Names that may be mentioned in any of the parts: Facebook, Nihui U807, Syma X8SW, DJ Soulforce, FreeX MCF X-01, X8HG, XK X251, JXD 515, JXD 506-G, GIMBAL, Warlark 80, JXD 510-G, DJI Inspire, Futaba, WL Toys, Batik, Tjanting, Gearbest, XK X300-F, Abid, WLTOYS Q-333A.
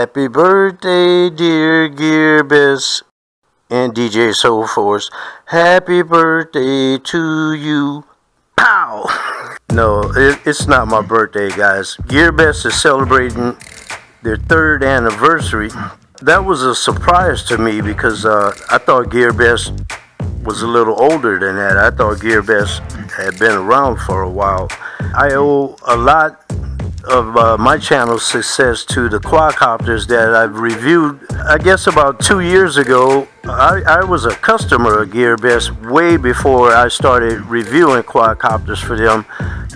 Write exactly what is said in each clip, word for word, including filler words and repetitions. Happy birthday, dear Gearbest and D J Soulforce. Happy birthday to you. Pow! No, it, it's not my birthday, guys. Gearbest is celebrating their third anniversary. That was a surprise to me because uh, I thought Gearbest was a little older than that. I thought Gearbest had been around for a while. I owe a lot of uh, my channel's success to the quadcopters that I've reviewed. I guess about two years ago, I, I was a customer of Gearbest way before I started reviewing quadcopters for them.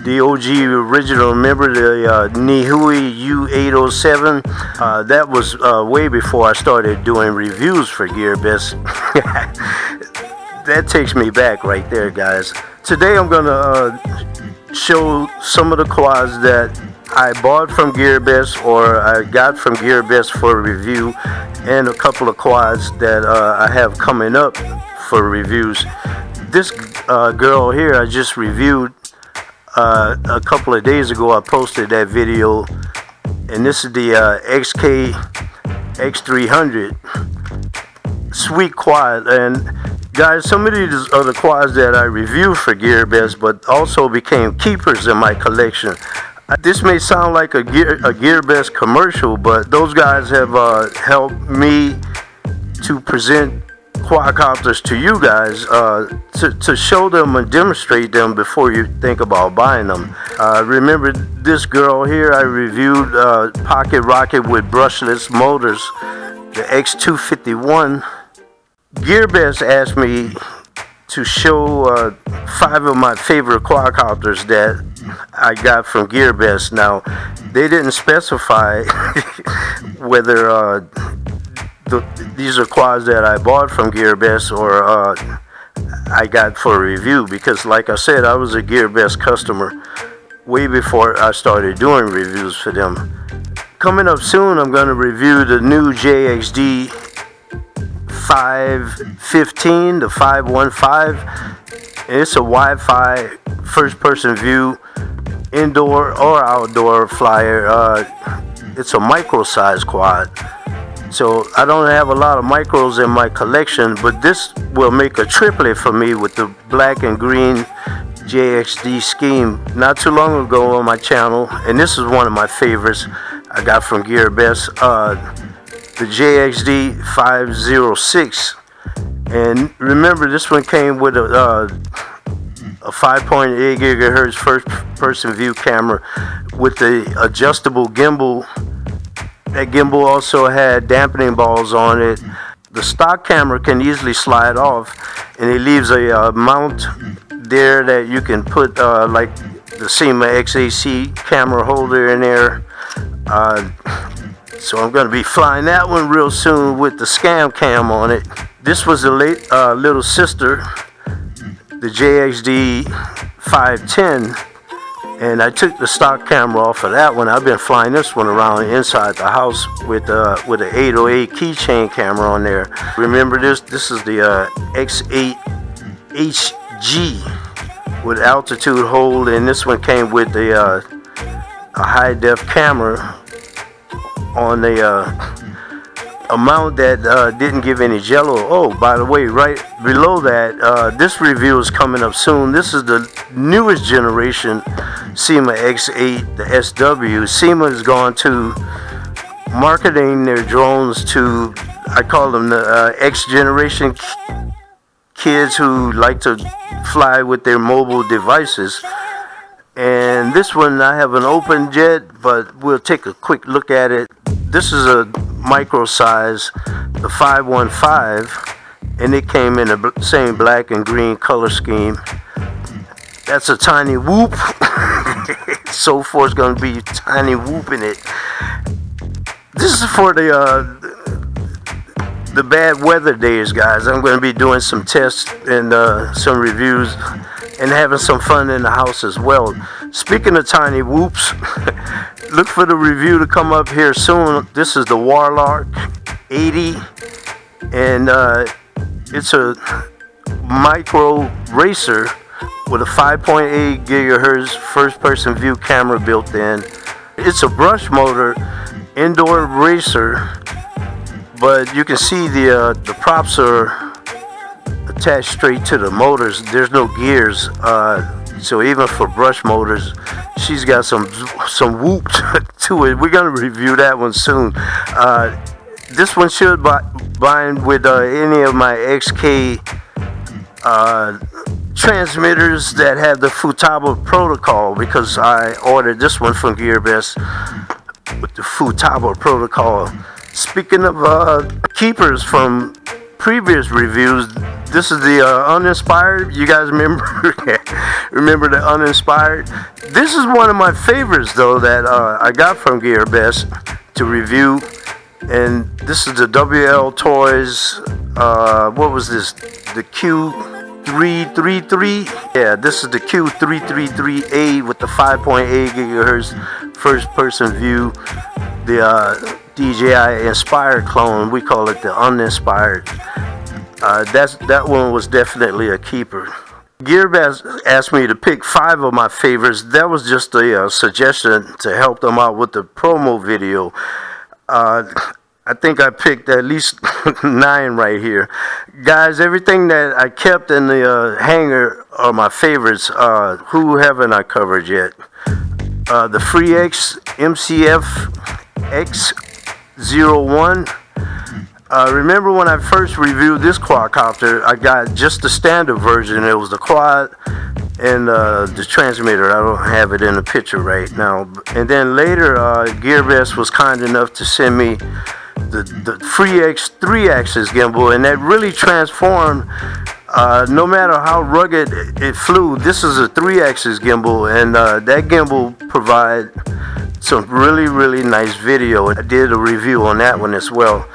The O G original, remember the uh, Nihui U eight oh seven? Uh, that was uh, way before I started doing reviews for Gearbest. That takes me back right there, guys. Today I'm gonna uh, show some of the quads that I bought from Gearbest or I got from Gearbest for review, and a couple of quads that uh, I have coming up for reviews. This uh, girl here I just reviewed uh, a couple of days ago. I posted that video, and this is the uh, X K X three hundred sweet quad. And guys, some of these are the quads that I reviewed for Gearbest but also became keepers in my collection. This may sound like a, Gear, a Gearbest commercial, but those guys have uh, helped me to present quadcopters to you guys, uh, to, to show them and demonstrate them before you think about buying them. Uh, remember this girl here, I reviewed uh, Pocket Rocket with brushless motors, the X two fifty-one. Gearbest asked me to show uh, five of my favorite quadcopters that I got from Gearbest. Now, they didn't specify whether uh, the, these are quads that I bought from Gearbest or uh, I got for review, because like I said, I was a Gearbest customer way before I started doing reviews for them. Coming up soon, I'm going to review the new J X D five fifteen, the five one five. It's a Wi-Fi first person view indoor or outdoor flyer. Uh, it's a micro size quad, so I don't have a lot of micros in my collection, but this will make a triplet for me with the black and green J X D scheme. Not too long ago on my channel, and this is one of my favorites I got from Gearbest, uh, the J X D five oh six. And remember, this one came with a uh, a five point eight gigahertz first person view camera with the adjustable gimbal. That gimbal also had dampening balls on it. The stock camera can easily slide off, and it leaves a uh, mount there that you can put uh, like the Syma X eight S W camera holder in there. uh, So I'm going to be flying that one real soon with the Scam Cam on it. This was the late uh, little sister, the J X D five ten, and I took the stock camera off of that one. I've been flying this one around inside the house with uh, with an eight oh eight keychain camera on there. Remember this? This is the uh, X eight H G with altitude hold, and this one came with the, uh, a high-def camera on the uh, amount that uh, didn't give any jello. Oh, by the way, right below that, uh, this review is coming up soon. This is the newest generation Syma X eight, the S W. Syma has gone to marketing their drones to, I call them the uh, X generation kids who like to fly with their mobile devices. And this one, I have an open jet, but we'll take a quick look at it. This is a micro size, the five one five, and it came in the same black and green color scheme. That's a tiny whoop. So far, it's going to be tiny whooping it. This is for the uh, the bad weather days, guys. I'm going to be doing some tests and uh, some reviews, and having some fun in the house as well. Speaking of tiny whoops, look for the review to come up here soon. This is the Warlark eighty, and uh, it's a micro racer with a five point eight gigahertz first person view camera built in. It's a brush motor indoor racer, but you can see the uh, the props are attached straight to the motors. There's no gears, uh, so even for brush motors, she's got some some whoop to it. We're gonna review that one soon. Uh, this one should bind with uh, any of my X K uh, transmitters that have the Futaba protocol, because I ordered this one from Gearbest with the Futaba protocol. Speaking of uh, keepers from previous reviews, this is the uh, Uninspired. You guys remember remember the Uninspired? This is one of my favorites though that uh, I got from Gearbest to review, and this is the W L Toys. Uh, what was this? The Q three thirty-three. Yeah, this is the Q three thirty-three A with the five point eight gigahertz first person view. The uh, D J I Inspire clone. We call it the Uninspired. Uh, that's that one was definitely a keeper. Gearbest asked me to pick five of my favorites. That was just a uh, suggestion to help them out with the promo video. Uh, I think I picked at least nine right here, guys. Everything that I kept in the uh, hangar are my favorites. Uh, who haven't I covered yet? Uh, the FreeX M C F X zero one. Uh, remember when I first reviewed this quadcopter, I got just the standard version. It was the quad and uh, the transmitter. I don't have it in the picture right now. And then later, uh, Gearbest was kind enough to send me the, the FreeX three axis gimbal, and that really transformed. Uh, no matter how rugged it flew, this is a three axis gimbal, and uh, that gimbal provides some really, really nice video. I did a review on that one as well.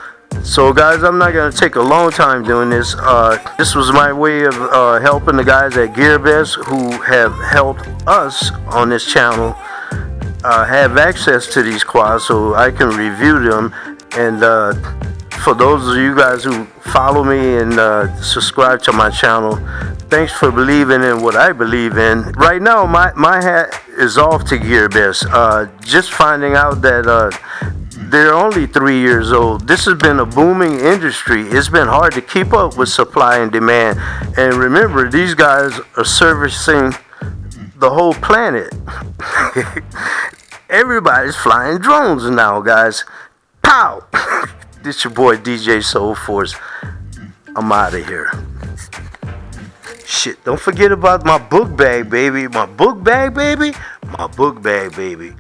So guys, I'm not going to take a long time doing this. Uh, this was my way of uh, helping the guys at Gearbest who have helped us on this channel uh, have access to these quads so I can review them. And uh, for those of you guys who follow me and uh, subscribe to my channel, thanks for believing in what I believe in. Right now, my, my hat is off to Gearbest. Uh, just finding out that uh, they're only three years old. This has been a booming industry. It's been hard to keep up with supply and demand. And remember, these guys are servicing the whole planet. Everybody's flying drones now, guys. Pow! It's your boy D J Soulforce. I'm out of here. Shit, don't forget about my book bag, baby. My book bag, baby. My book bag, baby.